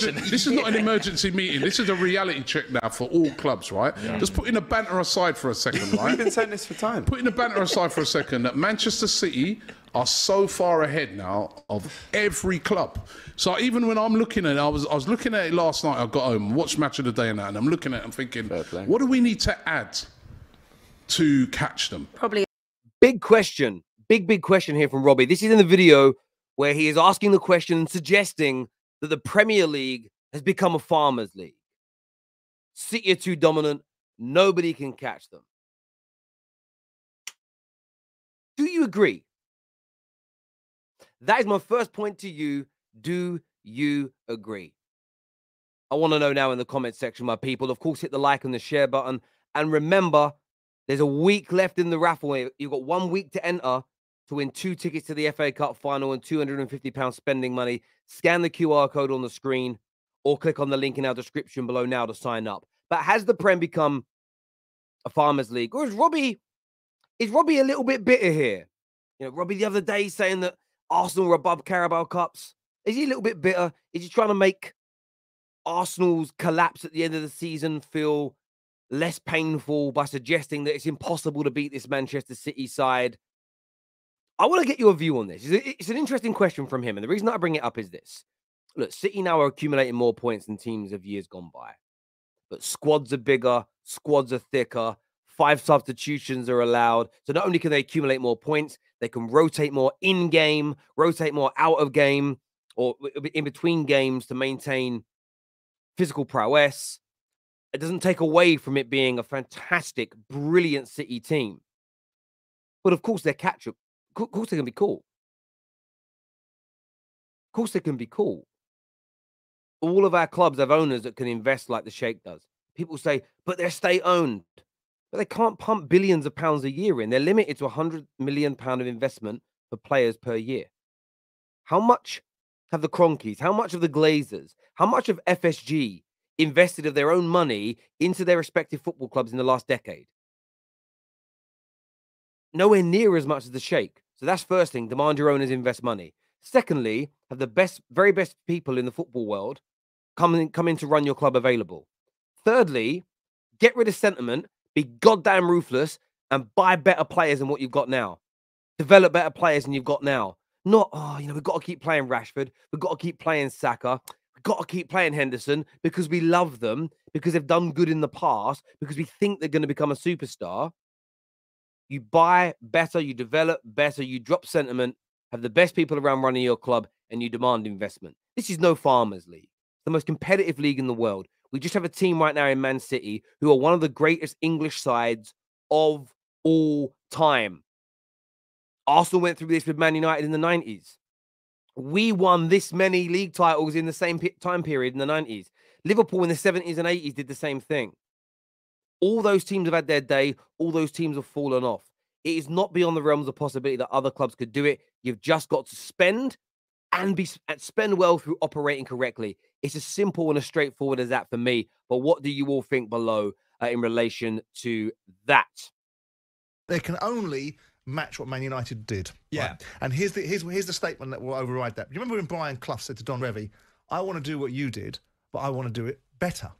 This is not an emergency meeting. This is a reality check now for all clubs, right? Yeah. Just putting the banter aside for a second, right? We've been saying this for time. Putting the banter aside for a second, that Manchester City are so far ahead now of every club. So even when I'm looking at it, I was looking at it last night. I got home, watched Match of the Day and that, and I'm looking at it and thinking, what do we need to add to catch them? Probably. Big question. Big question here from Robbie. This is in the video where he is asking the question and suggesting that the Premier League has become a farmers' league. City are too dominant. Nobody can catch them. Do you agree? That is my first point to you. Do you agree? I want to know now in the comment section, my people. Of course, hit the like and the share button. And remember, there's a week left in the raffle. You've got 1 week to enter to win 2 tickets to the FA Cup final and £250 spending money. Scan the QR code on the screen or click on the link in our description below now to sign up. But has the Prem become a farmers' league? Or is Robbie a little bit bitter here? You know, Robbie the other day saying that Arsenal were above Carabao Cups. Is he a little bit bitter? Is he trying to make Arsenal's collapse at the end of the season feel less painful by suggesting that it's impossible to beat this Manchester City side? I want to get your view on this. It's an interesting question from him. And the reason I bring it up is this. Look, City now are accumulating more points than teams of years gone by. But squads are bigger. Squads are thicker. 5 substitutions are allowed. So not only can they accumulate more points, they can rotate more in-game, rotate more out-of-game, or in between games to maintain physical prowess. It doesn't take away from it being a fantastic, brilliant City team. But of course, their catch-up, of course they can be cool. Of course they can be cool. All of our clubs have owners that can invest like the Sheikh does. People say, but they're state-owned. But they can't pump billions of pounds a year in. They're limited to £100 million of investment for players per year. How much have the Cronkies, how much of the Glazers, how much of FSG invested of their own money into their respective football clubs in the last decade? Nowhere near as much as the Sheikh. So that's first thing, demand your owners invest money. Secondly, have the best, very best people in the football world come in to run your club available. Thirdly, get rid of sentiment, be goddamn ruthless, and buy better players than what you've got now. Develop better players than you've got now. Not, oh, you know, we've got to keep playing Rashford, we've got to keep playing Saka, we've got to keep playing Henderson because we love them, because they've done good in the past, because we think they're going to become a superstar. You buy better, you develop better, you drop sentiment, have the best people around running your club, and you demand investment. This is no farmers' league. It's the most competitive league in the world. We just have a team right now in Man City who are one of the greatest English sides of all time. Arsenal went through this with Man United in the 90s. We won this many league titles in the same time period in the 90s. Liverpool in the 70s and 80s did the same thing. All those teams have had their day. All those teams have fallen off. It is not beyond the realms of possibility that other clubs could do it. You've just got to spend and spend well through operating correctly. It's as simple and as straightforward as that for me. But what do you all think below in relation to that? They can only match what Man United did. Yeah. Right? And here's the statement that will override that. You remember when Brian Clough said to Don Revie, "I want to do what you did, but I want to do it better."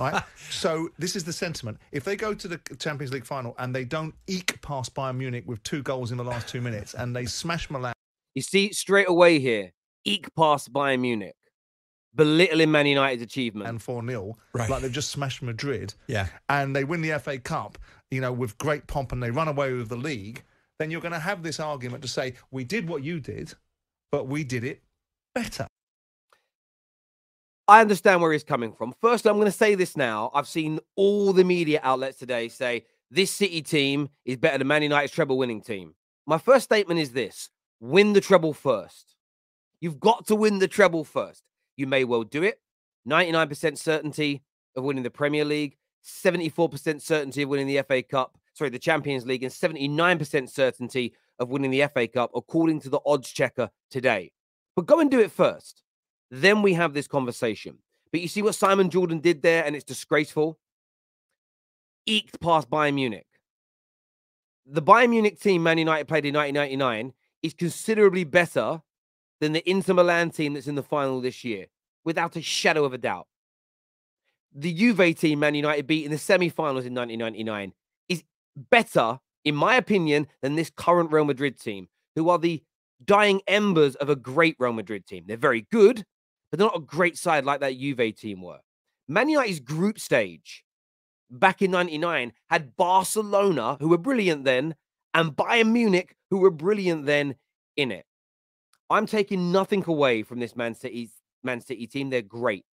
Right? So this is the sentiment. If they go to the Champions League final and they don't eke past Bayern Munich with 2 goals in the last 2 minutes and they smash Milan. You see, straight away here, eke past Bayern Munich, belittling Man United's achievement. And 4-0, right, like they've just smashed Madrid. Yeah. And they win the FA Cup, you know, with great pomp and they run away with the league, then you're going to have this argument to say, we did what you did, but we did it better. I understand where he's coming from. First, I'm going to say this now. I've seen all the media outlets today say this City team is better than Man United's treble-winning team. My first statement is this. Win the treble first. You've got to win the treble first. You may well do it. 99% certainty of winning the Premier League. 74% certainty of winning the FA Cup. Sorry, the Champions League. And 79% certainty of winning the FA Cup, according to the odds checker today. But go and do it first. Then we have this conversation. But you see what Simon Jordan did there, and it's disgraceful. Eked past Bayern Munich. The Bayern Munich team Man United played in 1999 is considerably better than the Inter Milan team that's in the final this year. without a shadow of a doubt. The Juve team Man United beat in the semi-finals in 1999 is better, in my opinion, than this current Real Madrid team, who are the dying embers of a great Real Madrid team. They're very good, but they're not a great side like that Juve team were. Man United's group stage back in 99 had Barcelona, who were brilliant then, and Bayern Munich, who were brilliant then, in it. I'm taking nothing away from this Man City team. They're great.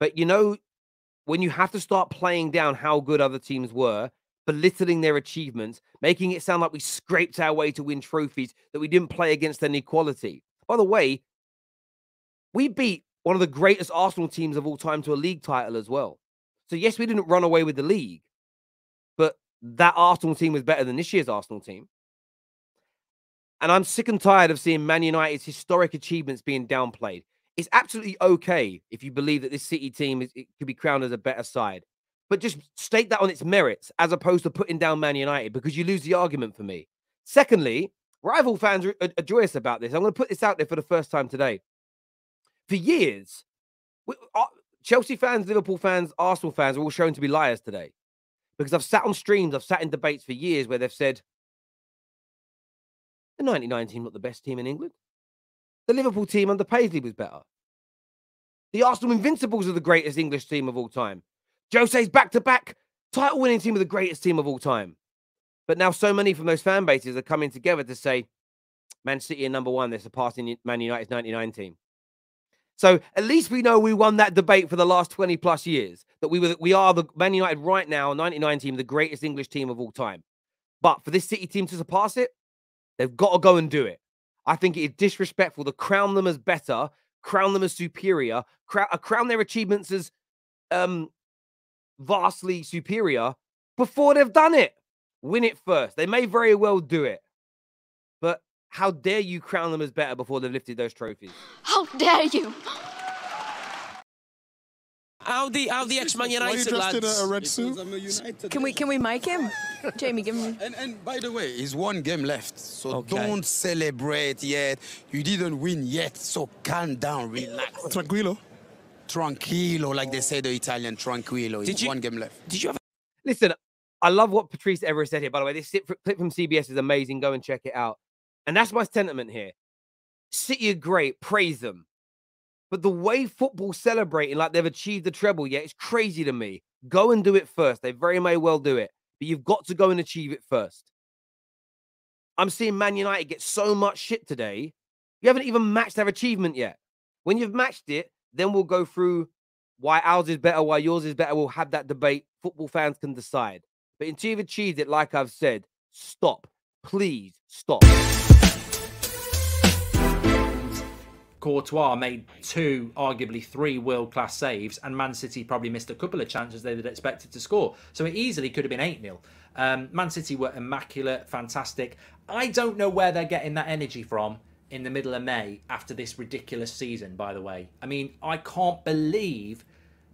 But, you know, when you have to start playing down how good other teams were, belittling their achievements, making it sound like we scraped our way to win trophies, that we didn't play against any quality. By the way, we beat one of the greatest Arsenal teams of all time to a league title as well. So yes, we didn't run away with the league, but that Arsenal team was better than this year's Arsenal team. And I'm sick and tired of seeing Man United's historic achievements being downplayed. It's absolutely okay if you believe that this City team is, it could be crowned as a better side. But just state that on its merits as opposed to putting down Man United, because you lose the argument for me. Secondly, rival fans are joyous about this. I'm going to put this out there for the first time today. For years, Chelsea fans, Liverpool fans, Arsenal fans are all shown to be liars today. Because I've sat on streams, I've sat in debates for years where they've said, the 99 team not the best team in England. The Liverpool team under Paisley was better. The Arsenal Invincibles are the greatest English team of all time. Jose's back-to-back title-winning team are the greatest team of all time. But now so many from those fan bases are coming together to say, Man City are number one, they're surpassing Man United's 99 team. So at least we know we won that debate for the last 20-plus years, that we are the Man United right now, 99 team, the greatest English team of all time. But for this City team to surpass it, they've got to go and do it. I think it is disrespectful to crown them as better, crown them as superior, crown their achievements as vastly superior before they've done it. Win it first. They may very well do it. But how dare you crown them as better before they've lifted those trophies? How dare you? How the ex-Man United lads? Why are you dressed in a red suit? Can we mic him? Jamie, give him. And by the way, it's one game left, so don't celebrate yet. You didn't win yet, so calm down, relax. Tranquilo. Tranquilo, like they say the Italian, tranquilo. It's one game left. Did you have? Listen, I love what Patrice Evra said here. By the way, this clip from CBS is amazing. Go and check it out. And that's my sentiment here. City are great. Praise them. But the way football's celebrating like they've achieved the treble yet, it's crazy to me. Go and do it first. They very may well do it. But you've got to go and achieve it first. I'm seeing Man United get so much shit today. You haven't even matched their achievement yet. When you've matched it, then we'll go through why ours is better, why yours is better. We'll have that debate. Football fans can decide. But until you've achieved it, like I've said, stop. Please stop. Courtois made two, arguably three world-class saves, and Man City probably missed a couple of chances they had expected to score. So it easily could have been 8-0. Man City were immaculate, fantastic. I don't know where they're getting that energy from in the middle of May after this ridiculous season, by the way. I mean, I can't believe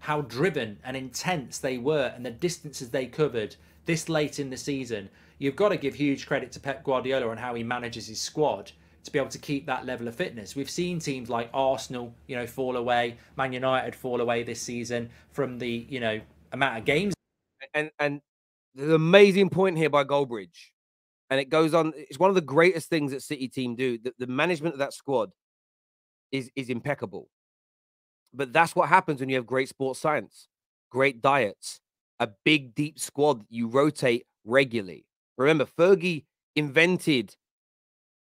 how driven and intense they were and the distances they covered this late in the season. You've got to give huge credit to Pep Guardiola on how he manages his squad to be able to keep that level of fitness. We've seen teams like Arsenal, you know, fall away, Man United fall away this season from the, you know, amount of games. And there's an amazing point here by Goldbridge. And it goes on. It's one of the greatest things that City team do. The management of that squad is impeccable. But that's what happens when you have great sports science, great diets, a big, deep squad that you rotate regularly. Remember, Fergie invented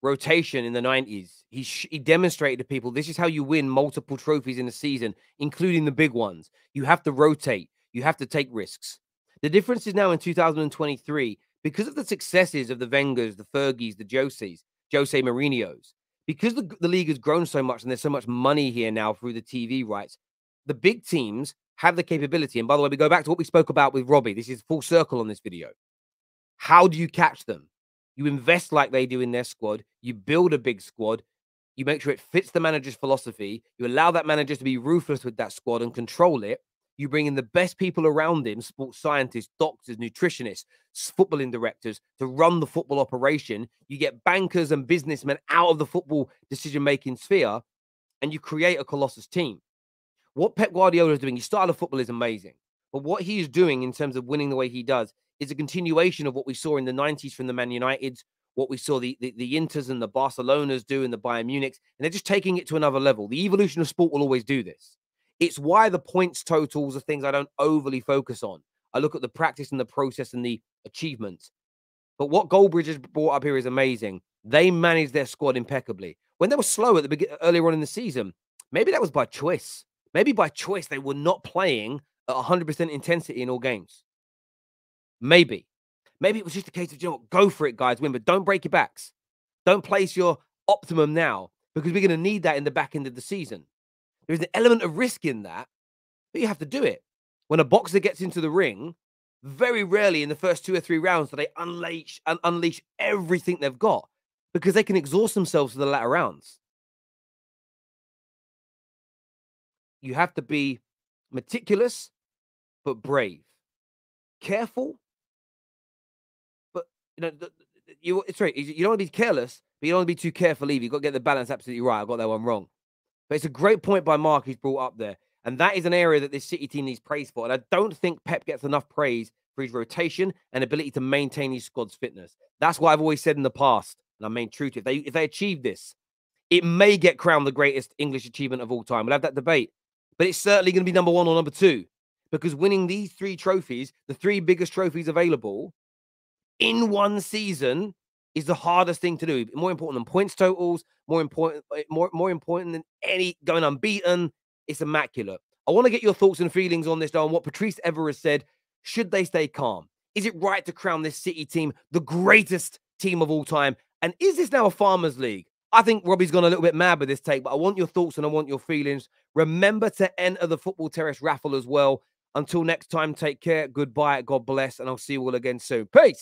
rotation in the 90s. He demonstrated to people, this is how you win multiple trophies in a season, including the big ones. You have to rotate. You have to take risks. The difference is now in 2023, because of the successes of the Wengers, the Fergies, the Joses, Jose Mourinho's, because the league has grown so much and there's so much money here now through the TV rights, the big teams have the capability. And by the way, we go back to what we spoke about with Robbie. This is full circle on this video. How do you catch them? You invest like they do in their squad. You build a big squad. You make sure it fits the manager's philosophy. You allow that manager to be ruthless with that squad and control it. You bring in the best people around him, sports scientists, doctors, nutritionists, footballing directors, to run the football operation. You get bankers and businessmen out of the football decision-making sphere, and you create a colossus team. What Pep Guardiola is doing, his style of football is amazing. But what he is doing in terms of winning the way he does is a continuation of what we saw in the 90s from the Man Uniteds, what we saw the Inters and the Barcelonas do and the Bayern Munichs. And they're just taking it to another level. The evolution of sport will always do this. It's why the points totals are things I don't overly focus on. I look at the practice and the process and the achievements. But what Goldbridge has brought up here is amazing. They managed their squad impeccably. When they were slow at the earlier on in the season, maybe that was by choice. Maybe by choice they were not playing at 100% intensity in all games. Maybe. Maybe it was just a case of, you know what, go for it, guys, win, but don't break your backs. Don't place your optimum now because we're going to need that in the back end of the season. There's an element of risk in that, but you have to do it. When a boxer gets into the ring, very rarely in the first 2 or 3 rounds do they unleash everything they've got because they can exhaust themselves for the latter rounds. You have to be meticulous, but brave. Careful, but you know, it's right. You don't want to be careless, but you don't want to be too careful either. You've got to get the balance absolutely right. I got that one wrong. But it's a great point by Mark he's brought up there. And that is an area that this City team needs praise for. And I don't think Pep gets enough praise for his rotation and ability to maintain his squad's fitness. That's what I've always said in the past, and I mean true to it. If they achieve this, it may get crowned the greatest English achievement of all time. We'll have that debate. But it's certainly going to be number 1 or number 2 because winning these 3 trophies, the 3 biggest trophies available, in one season is the hardest thing to do. More important than points totals, more important than any going unbeaten. It's immaculate. I want to get your thoughts and feelings on this, though, on what Patrice Evra has said. Should they stay calm? Is it right to crown this City team the greatest team of all time? And is this now a Farmers League? I think Robbie's gone a little bit mad with this take, but I want your thoughts and I want your feelings. Remember to enter the Football Terrace raffle as well. Until next time, take care. Goodbye. God bless. And I'll see you all again soon. Peace.